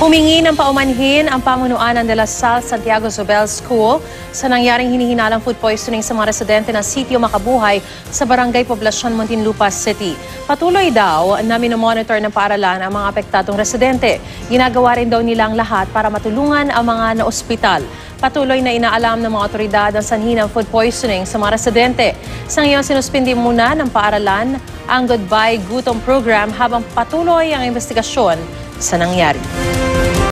Humingi ng paumanhin ang pamunuan ng De La Salle Santiago Zobel School sa nangyaring hinihinalang food poisoning sa mga residente ng Sitio Makabuhay sa Barangay Poblacion, Muntinlupa City. Patuloy daw na minomonitor ng paaralan ang mga apektadong residente. Ginagawa rin daw nilang lahat para matulungan ang mga naospital. Patuloy na inaalam ng mga otoridad ang sanhi ng food poisoning sa mga residente. Sa ngayon, sinuspindi muna ng paaralan ang Goodbye Gutong Program habang patuloy ang investigasyon sa nangyari.